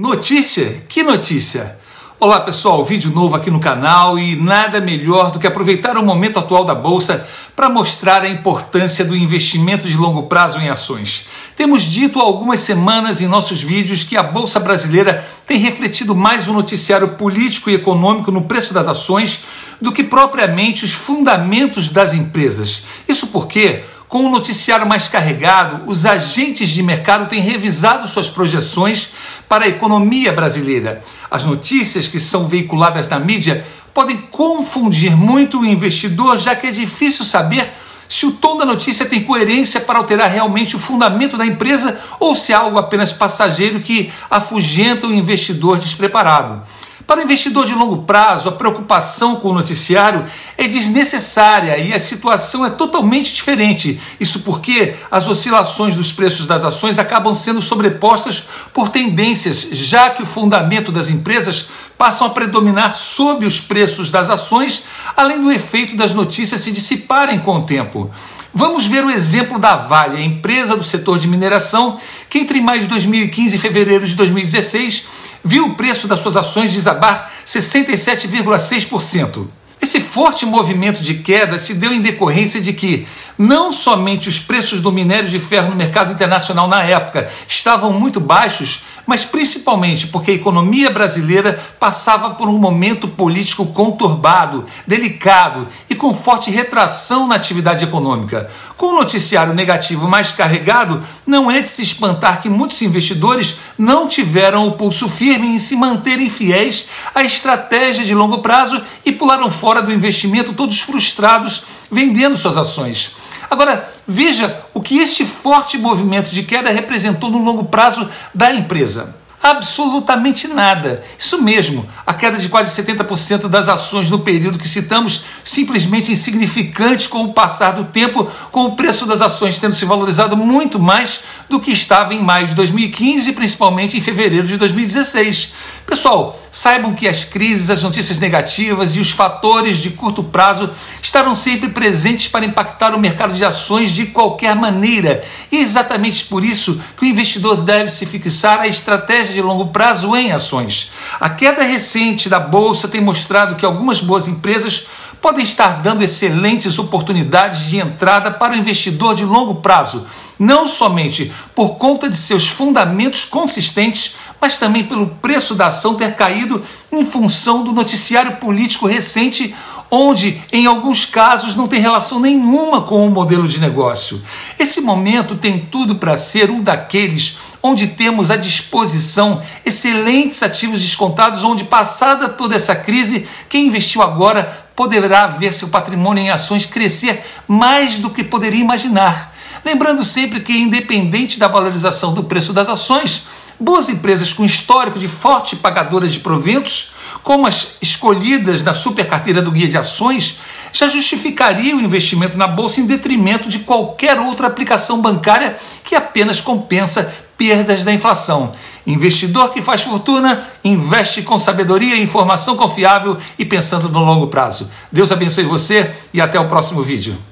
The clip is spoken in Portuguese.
Notícia? Que notícia? Olá pessoal, vídeo novo aqui no canal e nada melhor do que aproveitar o momento atual da Bolsa para mostrar a importância do investimento de longo prazo em ações. Temos dito há algumas semanas em nossos vídeos que a Bolsa brasileira tem refletido mais o noticiário político e econômico no preço das ações do que propriamente os fundamentos das empresas. Isso porque, com o noticiário mais carregado, os agentes de mercado têm revisado suas projeções para a economia brasileira. As notícias que são veiculadas na mídia podem confundir muito o investidor, já que é difícil saber se o tom da notícia tem coerência para alterar realmente o fundamento da empresa ou se é algo apenas passageiro que afugenta o investidor despreparado. Para o investidor de longo prazo, a preocupação com o noticiário é desnecessária e a situação é totalmente diferente. Isso porque as oscilações dos preços das ações acabam sendo sobrepostas por tendências, já que o fundamento das empresas passam a predominar sobre os preços das ações, além do efeito das notícias se dissiparem com o tempo. Vamos ver o exemplo da Vale, a empresa do setor de mineração, que entre maio de 2015 e fevereiro de 2016 viu o preço das suas ações desabar 67,6%. Esse forte movimento de queda se deu em decorrência de que não somente os preços do minério de ferro no mercado internacional na época estavam muito baixos, mas principalmente porque a economia brasileira passava por um momento político conturbado, delicado e com forte retração na atividade econômica. Com o noticiário negativo mais carregado, não é de se espantar que muitos investidores não tiveram o pulso firme em se manterem fiéis à estratégia de longo prazo e pularam fora do investimento, todos frustrados, vendendo suas ações. Agora, veja o que este forte movimento de queda representou no longo prazo da empresa. Absolutamente nada. Isso mesmo, a queda de quase 70% das ações no período que citamos, simplesmente insignificante com o passar do tempo, com o preço das ações tendo se valorizado muito mais do que estava em maio de 2015, principalmente em fevereiro de 2016. Pessoal, saibam que as crises, as notícias negativas e os fatores de curto prazo estarão sempre presentes para impactar o mercado de ações de qualquer maneira. E é exatamente por isso que o investidor deve se fixar à estratégia de longo prazo em ações. A queda recente da Bolsa tem mostrado que algumas boas empresas podem estar dando excelentes oportunidades de entrada para o investidor de longo prazo, não somente por conta de seus fundamentos consistentes, mas também pelo preço da ação ter caído em função do noticiário político recente, onde, em alguns casos, não tem relação nenhuma com o modelo de negócio. Esse momento tem tudo para ser um daqueles onde temos à disposição excelentes ativos descontados, onde, passada toda essa crise, quem investiu agora poderá ver seu patrimônio em ações crescer mais do que poderia imaginar. Lembrando sempre que, independente da valorização do preço das ações, boas empresas com histórico de forte pagadora de proventos, como as escolhidas na super carteira do Guia de Ações, já justificaria o investimento na Bolsa em detrimento de qualquer outra aplicação bancária que apenas compensa perdas da inflação. Investidor que faz fortuna, investe com sabedoria e informação confiável e pensando no longo prazo. Deus abençoe você e até o próximo vídeo.